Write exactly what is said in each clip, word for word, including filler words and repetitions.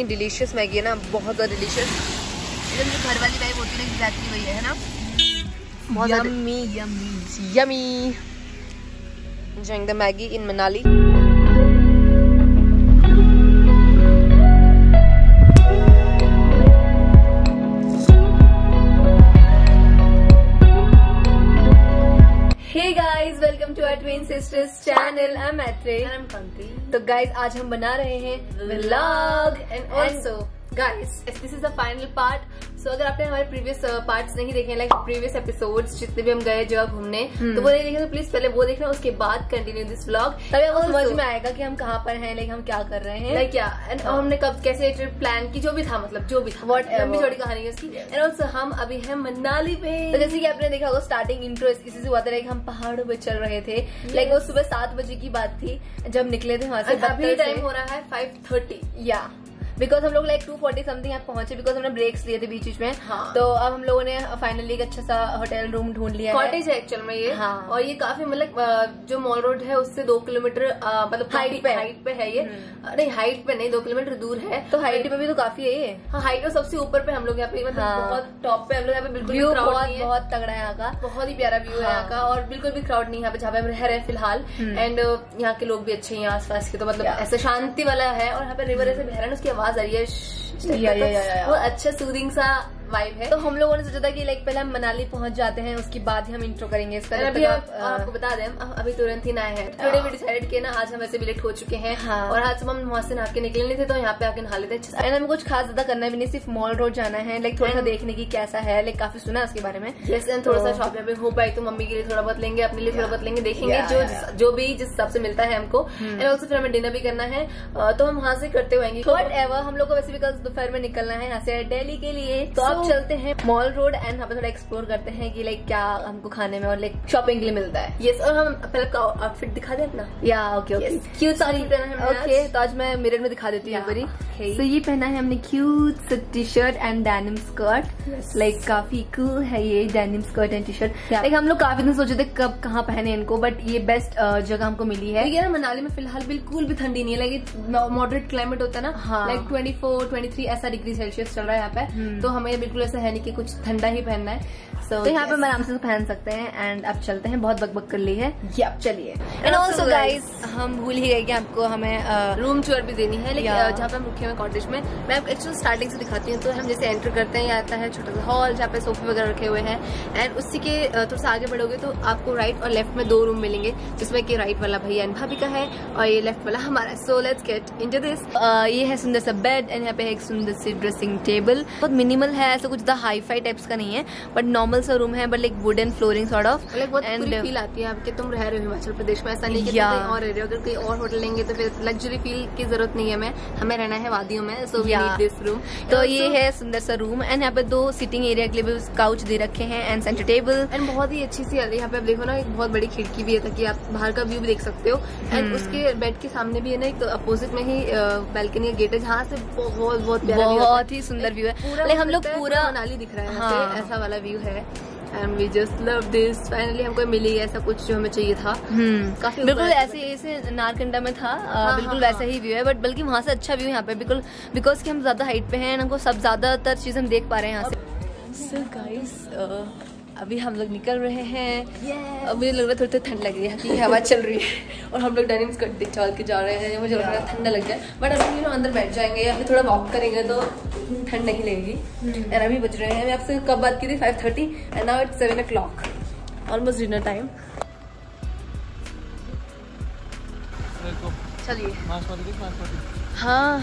इतनी delicious Maggi है ना, बहुत ज़्यादा डिलीशियस, एकदम जो घर वाली टाइप होती है एग्जैक्टली वही है ना, बहुत yummy yummy yummy. enjoying the Maggie in Manali. Hey guys, welcome to our Twin Sisters channel. I'm Atri. And I'm Kanti. So guys, आज हम बना रहे हैं vlog and also guys, this is the final part. So, अगर आपने हमारे previous parts नहीं देखे, लाइक प्रीवियस एपिसोड्स जितने भी हम गए जगह घूमने, तो वो नहीं देखे तो प्लीज पहले वो देखना, उसके बाद कंटिन्यू दिस व्लॉग, तभी आपको समझ में आएगा कि हम कहाँ पर हैं, लाइक हम क्या कर रहे हैं, लाइक क्या एंड हमने कब कैसे ट्रिप प्लान की, जो भी था, मतलब जो भी था, व्हाट लंबी छोटी कहानी है उसकी। एंड ऑल्सो हम अभी है मनाली पे। तो जैसे कि आपने देखा होगा स्टार्टिंग इंट्रो इसी से हुआ था, लाइक हम पहाड़ों पर चल रहे थे, लाइक वो सुबह सात बजे की बात थी जब निकले थे वहाँ से। अभी टाइम हो रहा है फाइव थर्टी, या बिकॉज हम लोग लाइक टू फोर्टी समथिंग यहाँ पहुंचे, बिकॉज हमने ब्रेक्स लिए थे बीच बीच में। हाँ। तो अब हम लोगों ने फाइनली एक अच्छा सा होटल रूम ढूंढ लिया, कॉटेज है एक्चुअल में ये। हाँ। और ये काफी मतलब जो मॉल रोड है उससे दो किलोमीटर मतलब हाइट पे हाइट पे है ये, नहीं हाइट पे नहीं, दो किलोमीटर दूर है, तो हाइट पे भी तो काफी है ये। हाँ, हाइट और सबसे ऊपर पे हम लोग यहाँ पे, मतलब बहुत टॉप पे हम लोग यहाँ पे, बिल्कुल बहुत तगड़ा है यहाँ का, बहुत ही प्यारा व्यू है यहाँ का, और बिल्कुल भी क्राउड नहीं यहाँ पे जहाँ पे हम रह रहे हैं फिलहाल। एंड यहाँ के लोग भी अच्छे हैं आस पास के, तो मतलब ऐसा शांति वाला है, और यहाँ पे रिवर ऐसे बह रहा है, उसकी आ रही है, वो अच्छा सूदिंग सा वाइब है। तो हम लोगों ने सोचा था कि लाइक पहले हम मनाली पहुंच जाते हैं, उसके बाद ही हम इंट्रो करेंगे इसका। अभी आप, आप, आपको बता दें हम अभी तुरंत ही नहाए हैं, थोड़े भी डिसाइड किया ना, आज हम ऐसे भी लेट हो चुके हैं। हाँ। और आज हम वहाँ से नहा के निकलने थे, तो यहाँ पे आके नहा लेते हैं। एंड हमें कुछ खास ज्यादा करना भी नहीं, सिर्फ मॉल रोड जाना है, लाइक थोड़ा सा देखने की कैसा है, लाइक काफी सुना उसके बारे में, थोड़ा सा शॉपिंग भी हो पाई तो मम्मी के लिए थोड़ा बहुत लेंगे, अपने लिए थोड़ा बहुत लेंगे, देखेंगे जो जो भी जिस हिसाब से मिलता है हमको। एंड ऑल्सो फिर हमें डिनर भी करना है, तो हम वहाँ से करते हुएंगे वट एवर। हम लोग को वैसे भी कल दोपहर में निकलना है यहाँ से दिल्ली के लिए, तो चलते हैं मॉल रोड एंड यहाँ पे थोड़ा एक्सप्लोर करते हैं कि लाइक क्या हमको खाने में और लाइक शॉपिंग के लिए मिलता है। यस yes, और हम पहले आउटफिट दिखा दें अपना, या ओके ओके क्यूट साड़ी पहना है हमने। ओके okay, तो आज मैं मिरर में दिखा देती हूँ एक बारी। तो ये पहना है हमने cute T shirt and denim skirt, like काफी कूल है ये denim skirt and T shirt. Like हम लोग काफी दिन सोचे थे कब कहाँ पहने इनको, बट ये बेस्ट जगह हमको मिली है। ये ना मनाली में फिलहाल बिल्कुल भी ठंडी नहीं है, लाइक मॉडरेट क्लाइमेट होता है ना, like twenty four twenty three ऐसा डिग्री सेल्सियस चल रहा है यहाँ पे, तो हमें बिल्कुल ऐसा है नहीं कि कुछ ठंडा ही पहनना है। So, तो यहाँ yes. पे हम आराम से पहन सकते हैं। एंड अब चलते हैं, बहुत बकबक कर ली है ये, अब चलिए। एंड ऑल्सो गाइस हम भूल ही गए कि आपको हमें रूम टूर भी देनी है, लेकिन yeah. जहाँ पे हम रुके हैं कॉटेज में, मैं आपको एक्चुअल स्टार्टिंग से दिखाती हूँ। तो हम जैसे एंटर करते हैं, यहाँ आता है छोटा सा हॉल जहाँ पे सोफे वगैरह रखे हुए हैं, एंड उसी के थोड़ा सा आगे बढ़ोगे तो आपको राइट और लेफ्ट में दो रूम मिलेंगे, जिसमें कि राइट वाला भैया एंड भाभी का है और ये लेफ्ट वाला हमारा। So let's get into this. ये है सुंदर सा बेड एंड यहाँ पे एक सुंदर सी ड्रेसिंग टेबल, बहुत मिनिमल है, ऐसा कुछ हाई फाई टाइप्स का नहीं है, बट नॉर्मल सा रूम है, but like wooden flooring sort of, like बहुत पूरी फील आती है आपके तुम रह रहे हो हिमाचल प्रदेश में। ऐसा नहीं कि yeah. तुम कहीं और रह रहे हो, अगर कोई और होटल लेंगे तो फिर लग्जरी फील की जरूरत नहीं है हमें, हमें रहना है वादियों में। So we need this room. तो ये है सुंदर सा रूम, एंड यहाँ पे दो सिटिंग एरिया के लिए काउच दे रखे हैं एंड सेंटर टेबल, एंड बहुत ही अच्छी सी यहाँ पे आप देखो ना, एक बहुत बड़ी खिड़की भी है ताकि आप बाहर का व्यू भी देख सकते हो। एंड उसके बेड के सामने भी है ना एक अपोजिट में ही बालकनी गेट है, जहाँ से बहुत बहुत बहुत ही सुंदर व्यू है, हम लोग पूरा मनाली दिख रहा है, ऐसा वाला व्यू है। And we just love this. Finally हमको मिली ऐसा कुछ जो हमें चाहिए था। hmm. काफी बिल्कुल ऐसे ऐसे नारकंडा में था। हाँ, बिल्कुल हाँ, वैसा हाँ. ही व्यू है, बट बल्कि वहाँ से अच्छा व्यू यहाँ पे, बिल्कुल बिकॉज कि हम ज्यादा हाइट पे हैं, हमको सब ज्यादातर चीज हम देख पा रहे हैं यहाँ से। So guys, अभी हम लोग निकल रहे हैं। yes. मुझे लग रहा है थोड़ी थोड़ी ठंड लग रही है कि हवा चल रही है, और हम लोग डेनिम स्कर्ट चल के जा रहे हैं, मुझे लग रहा है ठंडा लग गया, बट अभी ना अंदर बैठ जाएंगे या फिर थोड़ा वॉक करेंगे तो ठंड नहीं लगेगी। And hmm. अभी बज रहे हैं, मैं आपसे कब बात की थी, five thirty and now it's seven o'clock, almost dinner time. चलिए। हाँ,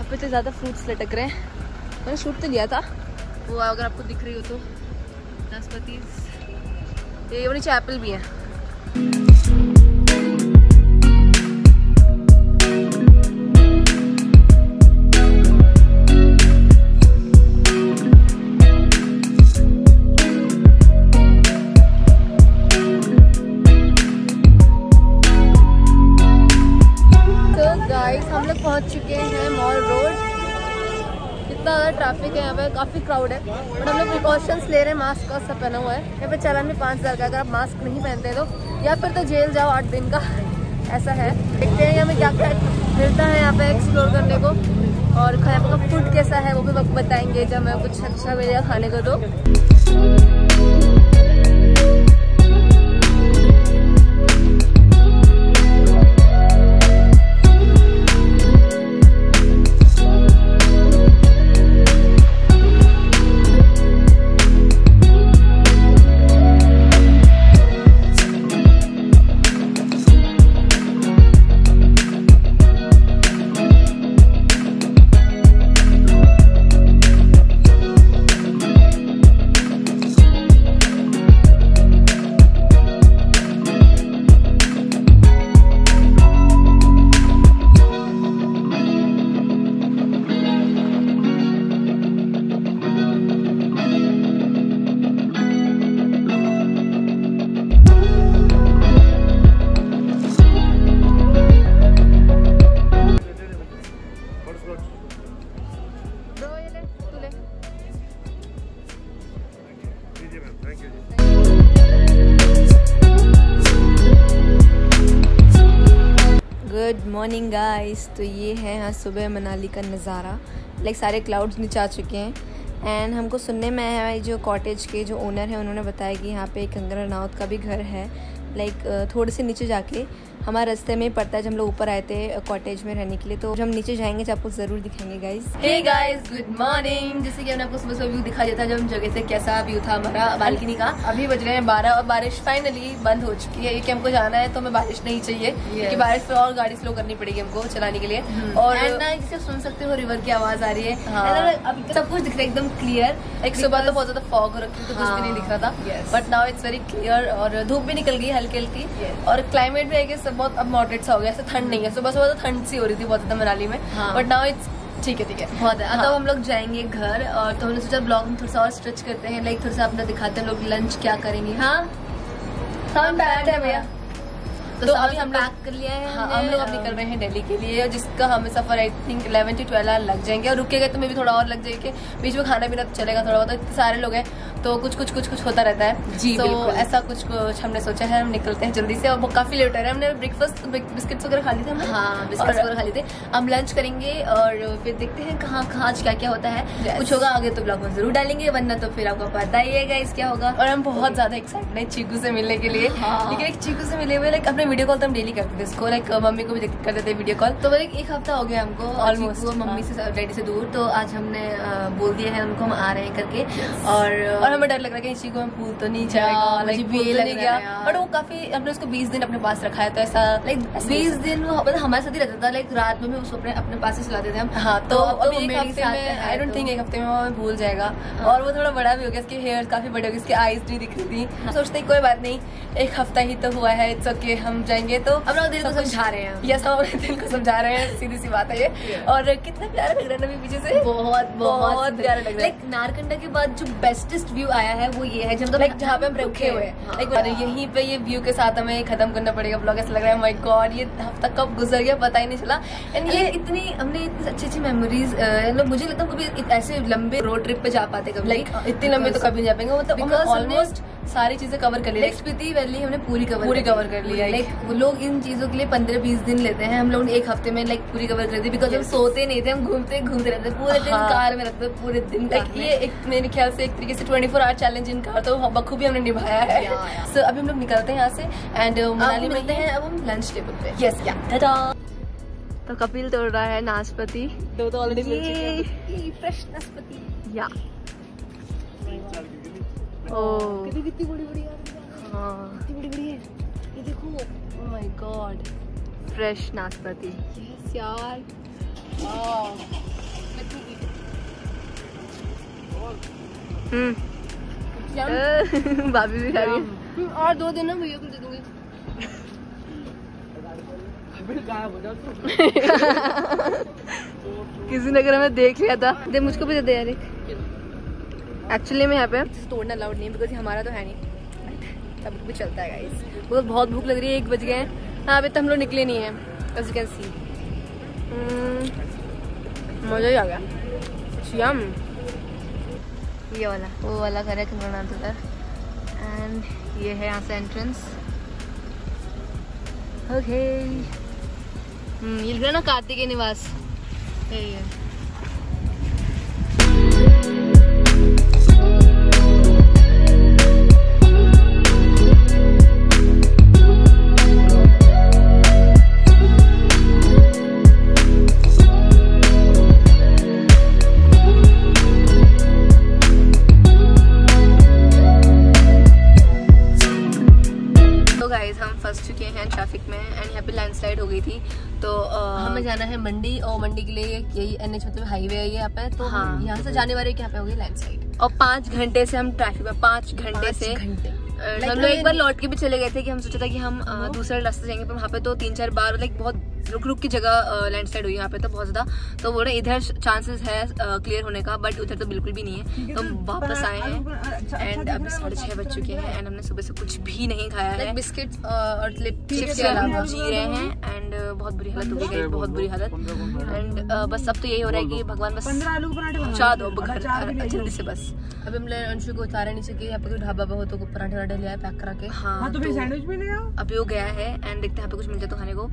अब तो ज़्यादा फ्रूट्स लटक रहे हैं, मैंने शूट तो लिया था वो, अगर आपको दिख रही हो तो ये ये नीचे एप्पल भी है। तो गाइस हम लोग पहुंच चुके हैं मॉल रोड, ज़्यादा ट्रैफिक है यहाँ पे, काफी क्राउड है, बट हम लोग प्रिकॉशंस ले रहे हैं, मास्क का सब पहना हुआ है। यहाँ पे चालान में पाँच हज़ार का, अगर आप मास्क नहीं पहनते तो या फिर तो जेल जाओ आठ दिन का, ऐसा है। देखते हैं हमें क्या क्या मिलता है यहाँ पे एक्सप्लोर करने को। और यहाँ का फूड कैसा है वो भी वक्त बताएंगे जब हमें कुछ अच्छा मिलेगा खाने को। तो गुड मॉर्निंग गाइस। तो ये है हाँ सुबह मनाली का नज़ारा। लाइक सारे क्लाउड्स नीचे आ चुके हैं एंड हमको सुनने में आया जो कॉटेज के जो ओनर हैं उन्होंने बताया कि यहाँ पे कंगना रनौत का भी घर है। लाइक थोड़े से नीचे जाके हमारे रास्ते में पड़ता है जब हम लोग ऊपर आए थे कॉटेज में रहने के लिए। तो जब हम नीचे जाएंगे तो आपको ज़रूर दिखाएंगे guys. Hey guys good morning. जैसे कि हमने आपको सुबह सुबह व्यू दिखा दिया था जब हम जगह से, कैसा व्यू था हमारा बालकनी का। अभी बज रहे हैं बारह और बारिश फाइनली बंद हो चुकी है क्योंकि हमको जाना है तो हमें बारिश नहीं चाहिए क्योंकि बारिश पर और गाड़ी स्लो करनी पड़ेगी हमको चलाने के लिए। और जैसे सुन सकते हो रिवर की आवाज़ आ रही है, अभी सब कुछ दिख रहा है एकदम क्लियर। एक सुबह तो बहुत ज़्यादा फॉग हो रखी थी तो कुछ भी नहीं दिख रहा था, but now it's very clear. और धूप भी निकल गई हल्की हल्की और क्लाइमेट भी है सब बहुत अब मॉडरेट सा हो गया, ऐसा ठंड नहीं है। सुबह सुबह तो ठंड सी हो रही थी बहुत ज्यादा मनाली में, बट नाउ इट्स ठीक है ठीक है बहुत है। हाँ। तो हम लोग जाएंगे घर और तो हमने सोचा ब्लॉग में थोड़ा सा और स्ट्रेच करते हैं। लाइक थोड़ा सा अपना दिखाते हैं लोग लंच क्या करेंगे। हाँ हम बैठ है भैया तो, तो अभी हम पैक कर लिया है। हाँ, हम लोग अब निकल रहे हैं दिल्ली के लिए जिसका हमें सफर I think eleven to twelve hour लग जाएंगे और रुकेगा तो मे भी थोड़ा और लग जाएंगे। बीच में खाना पीना चलेगा थोड़ा बहुत, इतने सारे लोग हैं तो कुछ कुछ कुछ कुछ होता रहता है जी। तो ऐसा कुछ कुछ हमने सोचा है। हम निकलते हैं जल्दी से और वो काफ़ी लेट हो रहा है। हमने ब्रेकफास्ट बिस्किट्स वगैरह खा लिए थे। हाँ बिस्किट्स वगैरह खा लिए थे। हम लंच करेंगे और फिर देखते हैं कहाँ कहाँ आज क्या क्या होता है। कुछ होगा आगे तो ब्लॉग में जरूर डालेंगे, वरना तो फिर आपको पता ही है गाइस क्या होगा। और हम बहुत ज़्यादा एक्साइटेड हैं चीकू से मिलने के लिए। लेकिन चीकू से मिले हुए लाइक अपने वीडियो कॉल तो हम डेली करते थे इसको, लाइक मम्मी को भी कर देते वीडियो कॉल। तो लाइक एक हफ्ता हो गया हमको ऑलमोस्ट मम्मी से डैडी से दूर। तो आज हमने बोल दिया है उनको हम आ रहे हैं करके। और और हमें डर लग रहा है कि इसी को हम भूल तो नहीं जाएगा, लाइक भूल नहीं गया। बट वो काफी हमने उसको बीस दिन अपने पास रखा है तो ऐसा लाइक बीस दिन वो हमारे साथ ही रहता था। लाइक रात में भी उसको अपने पास ही चलाते थे हम। हाँ तो आई डोंट थिंक एक हफ्ते में वो भूल जाएगा। और वो थोड़ा बड़ा भी हो गया, इसके हेयर काफी बड़े हो गए, इसकी आईज भी दिख रही थी। सोचते कोई बात नहीं एक हफ्ता ही तो हुआ है, इट्स ओके। हम जाएंगे तो हम लोग दिल को समझा रहे हैं। यस हम अपने दिल को समझा रहे हैं, सीधी सी बात है ये। और कितना प्यारा लग रहा है ना पीछे से, बहुत बहुत प्यारा लग रहा है। लाइक नारकंडा के बाद जो बेस्टेस्ट व्यू आया है वो ये है जब लाइक जहाँ पे हम रुके हुए हैं। यहीं पे ये व्यू के साथ हमें खत्म करना पड़ेगा ब्लॉग। ऐसा लग रहा है माय गॉड ये हफ्ता कब गुजर गया पता ही नहीं चला। एंड ये इतनी हमने इतनी अच्छी अच्छी मेमोरीज, मुझे लगता है कभी ऐसे लंबे रोड ट्रिप पे जा पाते कभी, लाइक इतनी लंबी तो कभी नहीं जा पाएंगे। मतलब ऑलमोस्ट सारी चीजें कवर कर ली। लाइक स्पीति वैली हमने पूरी कवर पूरी कवर कर लिया। लाइक वो लोग इन चीजों के लिए पंद्रह बीस दिन लेते हैं, हम लोग एक हफ्ते में लाइक पूरी कवर कर दी। बिकॉज हम सोते नहीं थे, हम घूमते घूमते रहते पूरे दिन कार में रहते पूरे दिन। लाइक ये एक मेरे ख्याल से एक तरीके से twenty four hour challenge in car तो बखूबी हमने निभाया है। सो अभी हम लोग निकलते हैं यहाँ से एंड मनाली मिलते हैं। अब हम लंच टेबल पे यस या तो कपिल तोड़ रहा है नाशपाती, दो तो ऑलरेडी फ्रेश नाशपाती या ओह कितनी कितनी बड़ी बड़ी यार। हाँ कितनी बड़ी बड़ी है ये देखो। ओह माय गॉड फ्रेश नाशपाती यस यार। वाओ हम्म भाभी भी खा रही है। और दो दिन ना भैया को दे दूंगी। किसी ने अगर हमें देख लिया था दे, मुझको भी दे दे यार। एक्चुअली मैं यहाँ पे तोड़ना अलाउड नहीं बिकॉज हमारा तो है नहीं, तब भी चलता है गाइस। बहुत बहुत भूख लग रही है, एक बज गए हैं। हाँ अभी तो हम लोग निकले नहीं हैं। एज यू कैन सी मज़ा ही आ गया। श्याम ये वाला वो वाला घर है कंगना रनौत एंड ये है यहाँ से एंट्रेंस। ओके इल्ग्रना कार्तिके निवास जाना है मंडी और मंडी के लिए यही एन एच मतलब हाईवे है यहाँ पे, तो हाँ, यहाँ से जाने वाले यहाँ पे होगी लैंडस्लाइड। और पाँच घंटे से हम ट्रैफिक में पाँच घंटे से घंटे हम लोग एक बार लौट के भी चले गए थे कि हम सोचा था कि हम दूसरे रास्ते जाएंगे, पर वहाँ पे तो तीन चार बार लाइक बहुत रुक रुक की जगह लैंडस्लाइड हुई यहाँ पे तो बहुत ज्यादा। तो वो ना इधर चांसेस है क्लियर होने का, बट उधर तो बिल्कुल भी नहीं है। तो वापस आए हैं एंड अभी साढ़े छः बज चुके हैं एंड हमने सुबह से कुछ भी नहीं खाया है, बिस्किट और चिप्स जी रहे हैं एंड बहुत बुरी हालत हो गई, बहुत बुरी हालत। एंड बस अब तो यही हो रहा है कि भगवान बस पहुँचा दो घर जल्दी से। बस अभी हमने अंशु को उतारा नहीं सके, यहाँ पे कोई ढाबा बहुत तो पराठे वराठे लिया है पैक करा के। हाँ तो सैंडविच भी लिया अभी हो गया है एंड देखते हैं यहाँ पे कुछ मिल जाए तो खाने को।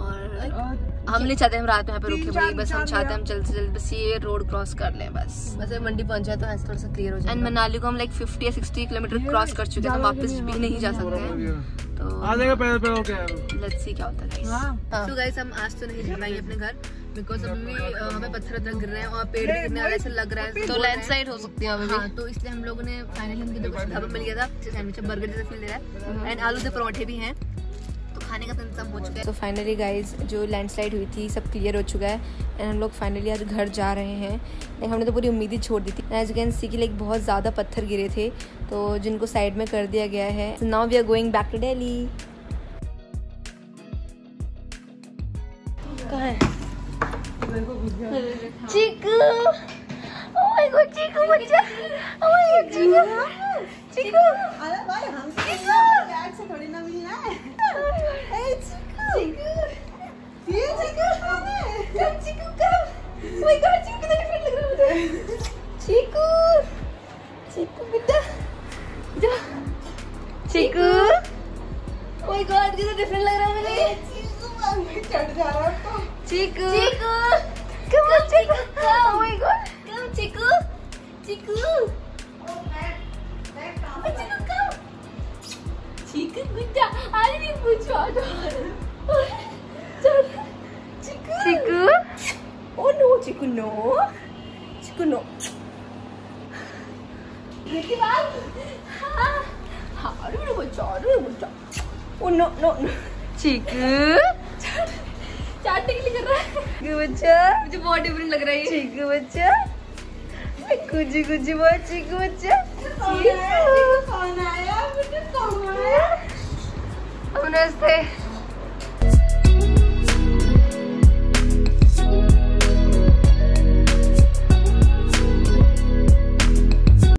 और हम नहीं चाहते हम रात में यहाँ पे रुके भी, बस हम चाहते हैं हम जल्द से जल्द बस ये रोड क्रॉस कर लें। बस बस मंडी पहुंचा तो थोड़ा सा क्लियर हो जाए। एंड मनाली को हम लाइक फिफ्टी या सिक्सटी किलोमीटर क्रॉस कर चुके हैं, तो वापस भी नहीं जा सकते हैं। तो लेट्स सी क्या होता है। सो गाइस हम आज तो नहीं जा पाएंगे अपने घर बिकॉज अभी हमें पत्थर उधर गिर रहे हैं और पेड़ गिरने वाला ऐसा लग रहा है, तो लैंडस्लाइड हो सकती है हमें। तो इसलिए हम लोगों ने फाइनली हमको जो ढाबा मिल गया था सैंडविच बर्गर जैसा फील दे रहा है एंड आलू के परोठे भी हैं, खाने का इंतजाम हो चुका है। तो फाइनली गाइज जो लैंडस्लाइड हुई थी सब क्लियर हो चुका है एंड हम लोग फाइनली आज घर जा रहे हैं। हमने तो पूरी उम्मीद ही छोड़ दी थी। एज यू कैन सी कि लाइक बहुत ज़्यादा पत्थर गिरे थे तो जिनको साइड में कर दिया गया है। Now we are going back to Delhi. कहाँ है चीकू? ओह माय गॉड चीकू बच्चा, ओह माय गॉड चीकू चीकू अरे भाई हम बैग से थोड़ी ना मिलना है। Hey Chiku! Chiku! Hey Chiku! Come Chiku come! Oh my God Chiku कितना different लग रहा है मुझे। Chiku! Chiku बेटा, जा। Chiku! Oh my God कितना different लग रहा है मुझे। Chiku बाल में चढ़ जा रहा है तो। Chiku! Chiku! Come on Chiku! Oh my God! Come Chiku! Chiku! Oh man! That come! Chiku come! Chiku बेटा पूछो Chiku chikoo oh no chikoo no chikoo no देखिए बात हाँ हाँ अरे बच्चा अरे बच्चा oh no no no chikoo चाटने के लिए कर रहा है चिकू बच्चा मुझे बहुत डिफरेंट लग रहा है चिकू बच्चा कुजी कुजी बहुत चिकू बच्चा कौन आया मुझे कौन आया। नमस्ते।